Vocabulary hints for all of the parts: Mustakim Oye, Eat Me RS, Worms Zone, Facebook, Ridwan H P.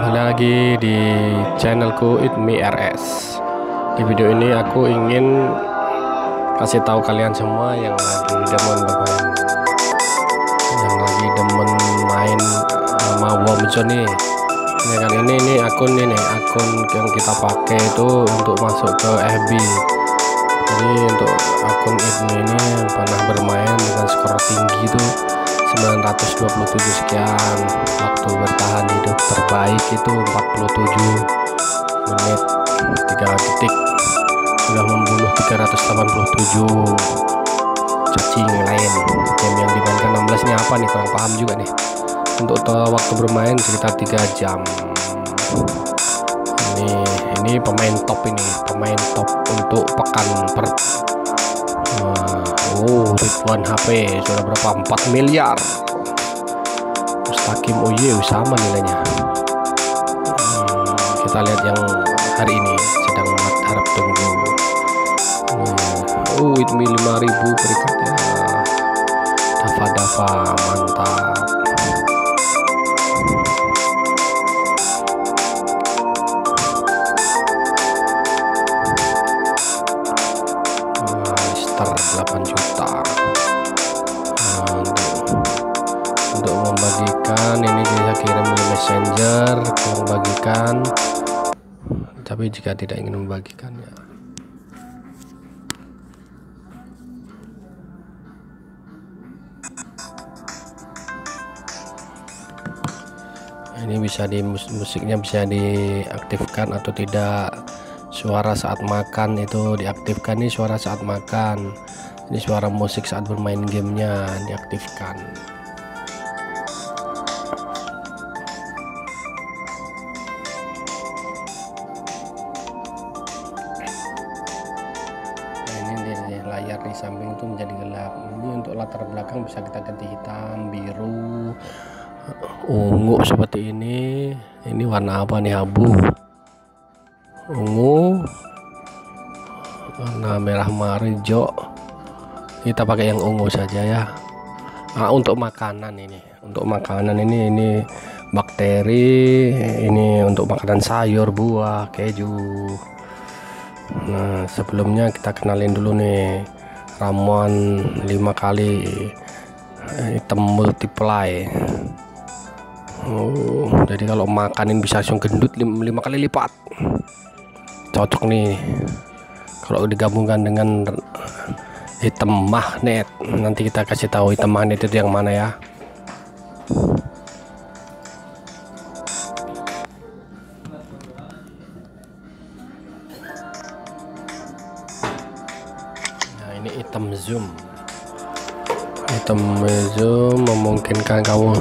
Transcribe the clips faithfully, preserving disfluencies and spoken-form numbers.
Anda lagi di channelku Eat Me R S. Di video ini aku ingin kasih tahu kalian semua yang lagi demen bermain, yang lagi demen main sama Worms Zone nih. Nah, kali ini ini akun ini akun yang kita pakai itu untuk masuk ke F B. Jadi untuk akun Eat Me ini pernah bermain dengan skor tinggi itu sembilan ratus dua puluh tujuh sekian, waktu bertahan hidup terbaik itu empat puluh tujuh menit tiga detik, sudah membunuh tiga ratus delapan puluh tujuh cacing lain. Game yang dimainkan enam belas ini apa nih, kurang paham juga nih. Untuk waktu bermain sekitar tiga jam. Ini ini pemain top ini, pemain top untuk pekan per Oh, Ridwan H P sudah berapa? empat miliar. Mustakim Oye sama nilainya. Hmm, kita lihat yang hari ini sedang harap tunggu. Hmm, oh, Eat Me lima ribu berikutnya. Dava-dava mantap. delapan juta. Nah, untuk, untuk membagikan ini bisa kirim di messenger untuk membagikan, tapi jika tidak ingin membagikannya ini bisa di musiknya bisa diaktifkan atau tidak. Suara saat makan itu diaktifkan, nih suara saat makan. Ini suara musik saat bermain gamenya diaktifkan. Nah, ini di layar di samping itu menjadi gelap. Ini untuk latar belakang bisa kita ganti hitam, biru, ungu seperti ini. Ini warna apa nih, abu? Ungu, warna merah marijo, kita pakai yang ungu saja ya. Nah, untuk makanan ini untuk makanan ini ini bakteri, ini untuk makanan sayur, buah, keju. Nah, sebelumnya kita kenalin dulu nih, ramuan lima kali item multiply. Oh, jadi kalau makanin bisa langsung gendut lima kali lipat. Cocok nih kalau digabungkan dengan item magnet. Nanti kita kasih tahu item magnet itu yang mana ya. Nah, ini item zoom. Item zoom memungkinkan kamu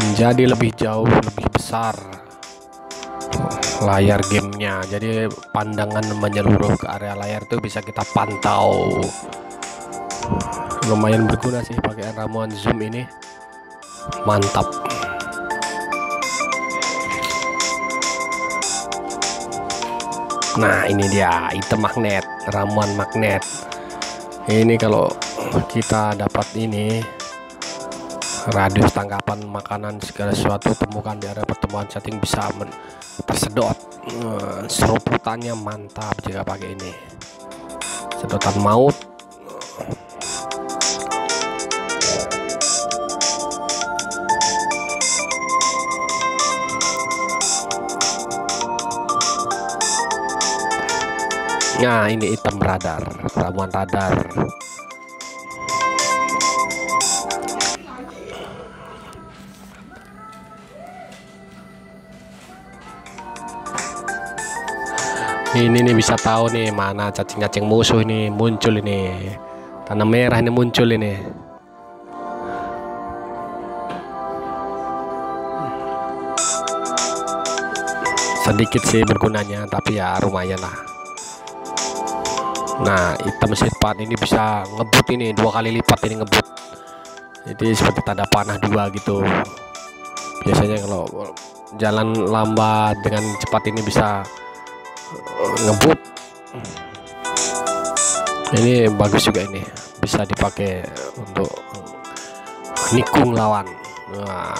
menjadi lebih jauh, lebih besar layar gamenya, jadi pandangan menyeluruh ke area layar itu bisa kita pantau. Lumayan berguna sih pakai ramuan zoom ini, mantap. Nah, ini dia item magnet, ramuan magnet. Ini kalau kita dapat ini, radius tangkapan makanan segala sesuatu temukan di area pertemuan chatting bisa tersedot. Seruputannya mantap jika pakai ini, sedotan maut. Nah, ini item radar, ramuan radar. Ini nih bisa tahu nih mana cacing-cacing musuh ini muncul, ini tanah merah ini muncul ini. Sedikit sih bergunanya, tapi ya lumayan lah. Nah, item sifat ini bisa ngebut, ini dua kali lipat ini ngebut. Jadi seperti tanda panah dua gitu. Biasanya kalau jalan lambat dengan cepat ini bisa ngebut. Ini bagus juga, ini bisa dipakai untuk nikung lawan. Nah,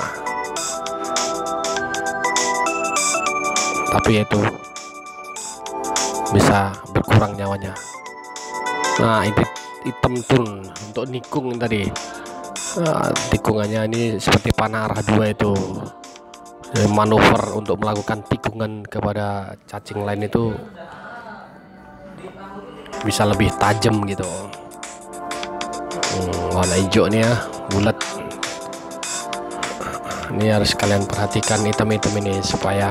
tapi itu bisa berkurang nyawanya. Nah, ini item tool untuk nikung tadi. Nah, tikungannya ini seperti panarah dua itu. Jadi, manuver untuk melakukan tikungan kepada cacing lain itu bisa lebih tajam gitu. Hmm, warna hijau nih ya, bulat. Ini harus kalian perhatikan item-item ini supaya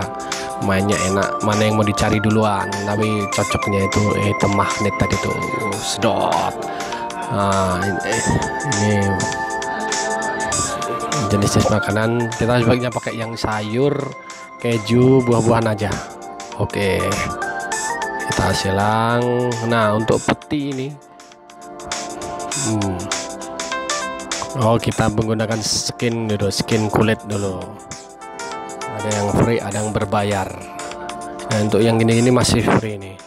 mainnya enak. Mana yang mau dicari duluan, tapi cocoknya itu item magnet tadi tuh, sedot. Nah, ini jenis-jenis makanan kita sebaiknya pakai yang sayur, keju, buah-buahan aja. Oke, kita silang. Nah, untuk peti ini hmm. Oh, kita menggunakan skin dulu, skin kulit dulu. Ada yang free, ada yang berbayar. Nah, untuk yang ini ini masih free nih.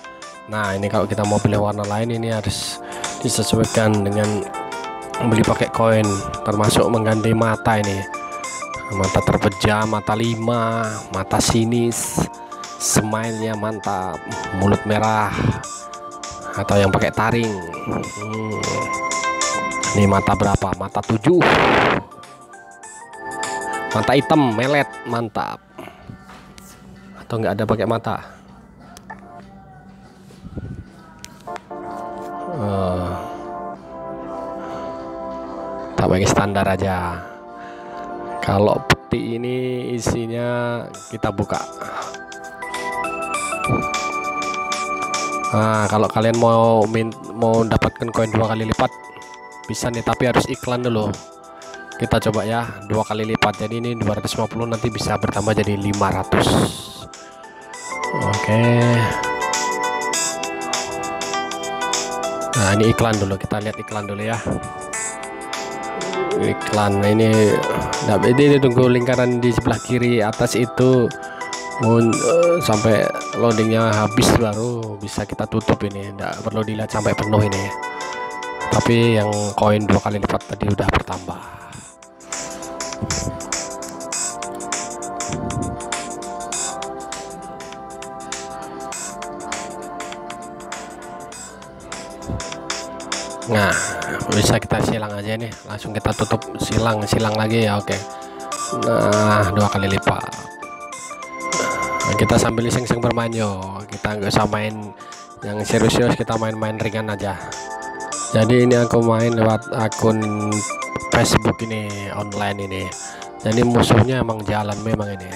Nah, ini kalau kita mau pilih warna lain ini harus disesuaikan dengan beli pakai koin, termasuk mengganti mata ini. Mata terpejam, mata lima, mata sinis, smile-nya mantap, mulut merah, atau yang pakai taring. Hmm. Ini mata berapa? Mata tujuh. Mata hitam melet, mantap. Atau enggak ada pakai mata. Uh, tak pakai standar aja. Kalau peti ini isinya kita buka. Nah, kalau kalian mau mau dapatkan koin dua kali lipat bisa nih, tapi harus iklan dulu. Kita coba ya, dua kali lipat. Jadi ini dua ratus lima puluh, nanti bisa bertambah jadi lima ratus. Oke. Nah, ini iklan dulu, kita lihat iklan dulu ya. Iklan ini ini tunggu lingkaran di sebelah kiri atas itu sampai loadingnya habis, baru bisa kita tutup. Ini tidak perlu dilihat sampai penuh ini ya. Tapi yang koin dua kali lipat tadi udah bertambah. Nah, bisa kita silang aja nih, langsung kita tutup, silang silang lagi ya. Oke, nah dua kali lipat. Nah, kita sambil iseng-iseng bermain yo, kita nggak usah main yang serius-serius, kita main-main ringan aja. Jadi ini aku main lewat akun Facebook ini, online ini. Jadi musuhnya emang jalan memang ini.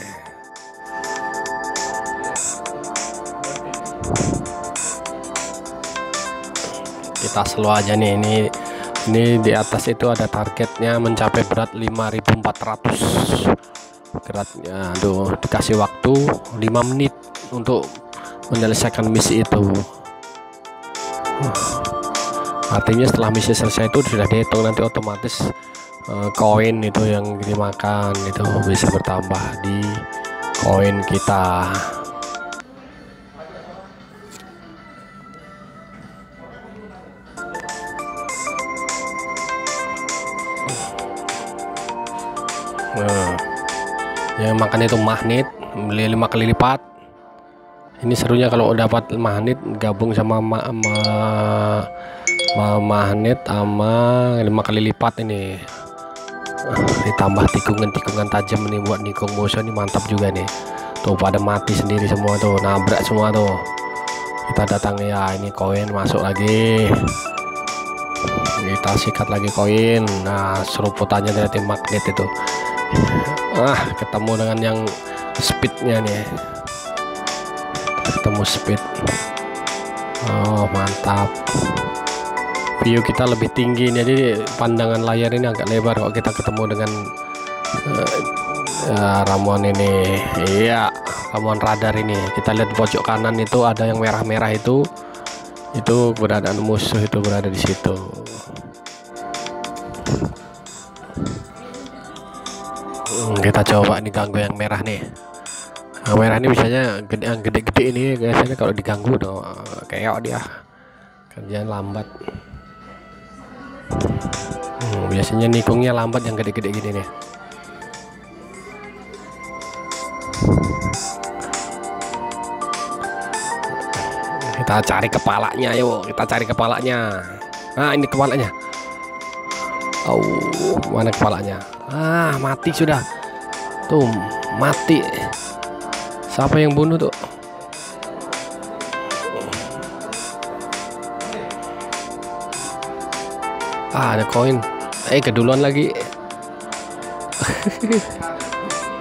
Kita slow aja nih. Ini ini di atas itu ada targetnya mencapai berat lima ribu empat ratus. Beratnya aduh, dikasih waktu lima menit untuk menyelesaikan misi itu. Huh. Artinya setelah misi selesai itu sudah dihitung, nanti otomatis koin uh, itu yang dimakan itu bisa bertambah di koin kita. Nah, yang makan itu magnet, beli lima kali lipat. Ini serunya kalau dapat magnet gabung sama ma ma magnet sama lima kali lipat ini. Ditambah tikungan-tikungan tajam nih buat nikung musuh ini, mantap juga nih. Tuh pada mati sendiri semua tuh, nabrak semua tuh. Kita datang ya, ini koin masuk lagi. Kita sikat lagi koin. Nah, seruputannya dari tim magnet itu. Ah, ketemu dengan yang speednya nih. Ketemu speed. Oh, mantap. View kita lebih tinggi, jadi pandangan layar ini agak lebar kalau kita ketemu dengan uh, uh, ramuan ini. Iya, ramuan radar ini. Kita lihat pojok kanan itu ada yang merah-merah itu, itu keberadaan musuh itu berada di situ. Hmm, kita coba nih ganggu yang merah nih. Yang merah ini biasanya gede-gede ini, biasanya kalau diganggu tuh keok dia, kerjaan lambat. Hmm, biasanya nikungnya lambat yang gede-gede gini nih. Kita cari kepalanya, yuk. Kita cari kepalanya. Nah, ini kepalanya. Oh, mana kepalanya? Ah, mati sudah. Tuh, mati. Siapa yang bunuh tuh? Ah, ada koin. Eh, keduluan lagi.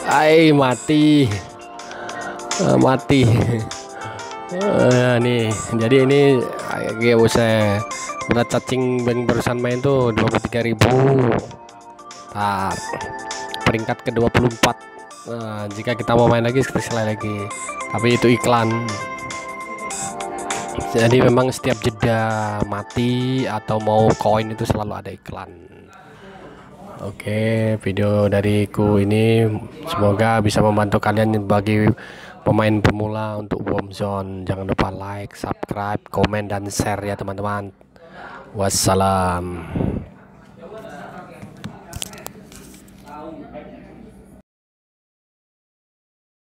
Ay, mati. Uh, mati. Uh, nih, jadi ini gue usah berat cacing bang barusan main tuh dua puluh tiga ribu. Nah, peringkat ke dua puluh empat. Nah, jika kita mau main lagi kita selai lagi. Tapi itu iklan. Jadi memang setiap jeda mati atau mau koin itu selalu ada iklan. Oke, video dariku ini semoga bisa membantu kalian bagi pemain pemula untuk Worms Zone. Jangan lupa like, subscribe, komen, dan share ya teman-teman. Wassalam.